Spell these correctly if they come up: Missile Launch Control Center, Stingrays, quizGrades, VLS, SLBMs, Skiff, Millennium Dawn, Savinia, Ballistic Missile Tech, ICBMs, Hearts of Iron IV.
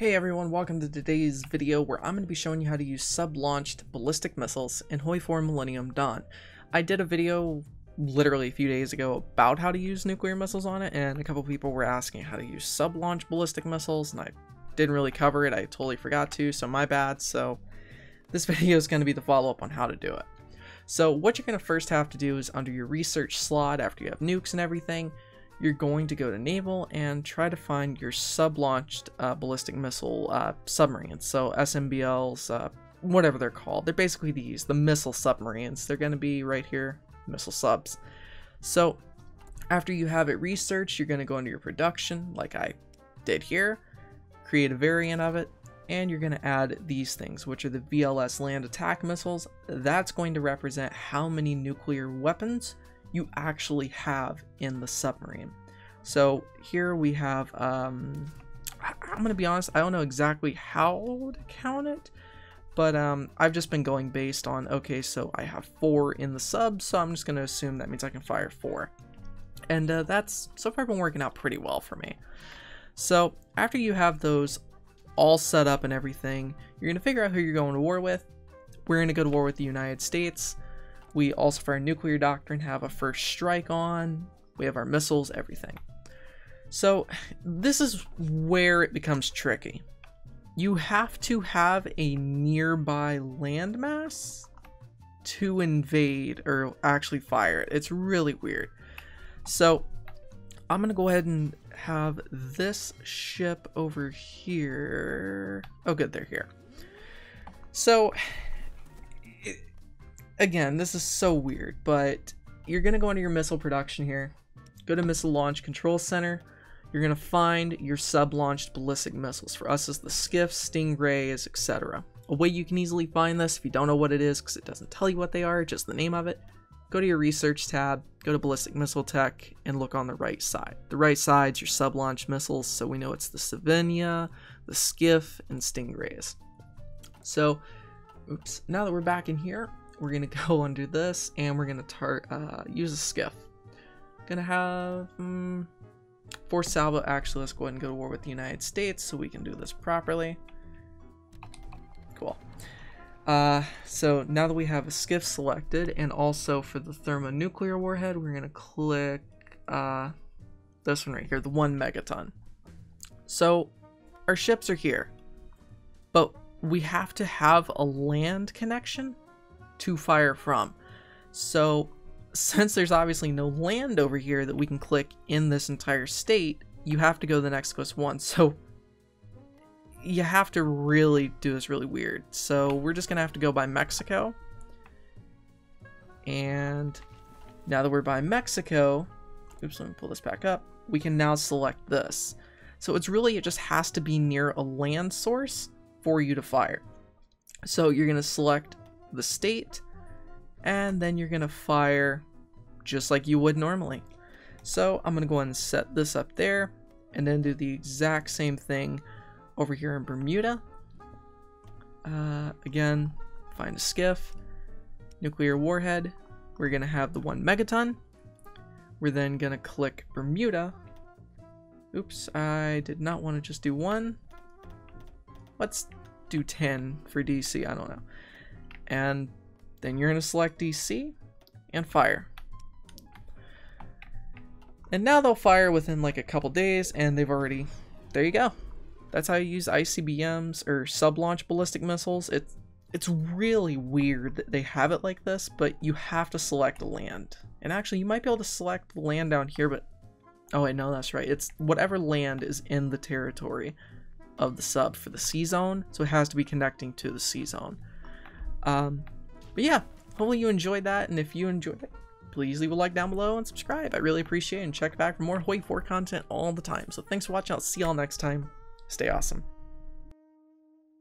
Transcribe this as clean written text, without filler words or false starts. Hey everyone, welcome to today's video where I'm going to be showing you how to use sub-launched ballistic missiles in HOI 4 Millennium Dawn. I did a video literally a few days ago about how to use nuclear missiles on it, and a couple people were asking how to use sub-launched ballistic missiles, and I didn't really cover it. I totally forgot to, so my bad. So this video is going to be the follow-up on how to do it. So what you're going to first have to do is, under your research slot, after you have nukes and everything, you're going to go to naval and try to find your sub-launched ballistic missile submarines. So SMBLs, whatever they're called. They're basically these, the missile submarines. They're going to be right here, missile subs. So after you have it researched, you're going to go into your production, like I did here, create a variant of it, and you're going to add these things, which are the VLS land attack missiles. That's going to represent how many nuclear weapons you actually have in the submarine. So here we have, I'm gonna be honest, I don't know exactly how to count it, but I've just been going based on, okay, so I have 4 in the sub, so I'm just gonna assume that means I can fire 4. And that's so far been working out pretty well for me. So after you have those all set up and everything, you're gonna figure out who you're going to war with. We're gonna go to war with the United States. We also, for our nuclear doctrine, have a first strike on. We have our missiles, everything. So this is where it becomes tricky. You have to have a nearby landmass to invade or actually fire it. It's really weird. So I'm going to go ahead and have this ship over here. Oh, good, they're here. So again, this is so weird, but you're going to go into your missile production here, go to Missile Launch Control Center, you're going to find your sub-launched ballistic missiles. For us, it's the Skiff, Stingrays, etc. A way you can easily find this, if you don't know what it is, because it doesn't tell you what they are, just the name of it, go to your Research tab, go to Ballistic Missile Tech, and look on the right side. The right side's your sub-launched missiles, so we know it's the Savinia, the Skiff, and Stingrays. So, oops, now that we're back in here, we're gonna go under this, and we're gonna use a Skiff. Gonna have 4 salvo. Actually, let's go ahead and go to war with the United States so we can do this properly. Cool. So now that we have a Skiff selected, and also for the thermonuclear warhead, we're gonna click this one right here, the 1 megaton. So our ships are here, but we have to have a land connection to fire from. So since there's obviously no land over here that we can click in this entire state, you have to go to the next closest one. So you have to really do this really weird. So we're just gonna have to go by Mexico. And now that we're by Mexico, oops, let me pull this back up. We can now select this. So it's really, it just has to be near a land source for you to fire. So you're gonna select the state, and then you're gonna fire just like you would normally. So I'm gonna go ahead and set this up there, and then do the exact same thing over here in Bermuda. Again, find a Skiff, nuclear warhead, we're gonna have the 1 megaton. We're then gonna click Bermuda. Oops, I did not want to just do 1. Let's do 10 for DC, I don't know. And then you're going to select DC and fire. And now they'll fire within like a couple days, and they've already, there you go. That's how you use ICBMs or sub-launch ballistic missiles. It's really weird that they have it like this, but you have to select land. And actually, you might be able to select land down here, but oh wait, no, that's right. It's whatever land is in the territory of the sub for the C zone. So it has to be connecting to the C zone. But yeah, hopefully you enjoyed that, and if you enjoyed it, please leave a like down below and subscribe. I really appreciate it, and check back for more HOI 4 content all the time. So thanks for watching, I'll see y'all next time. Stay awesome.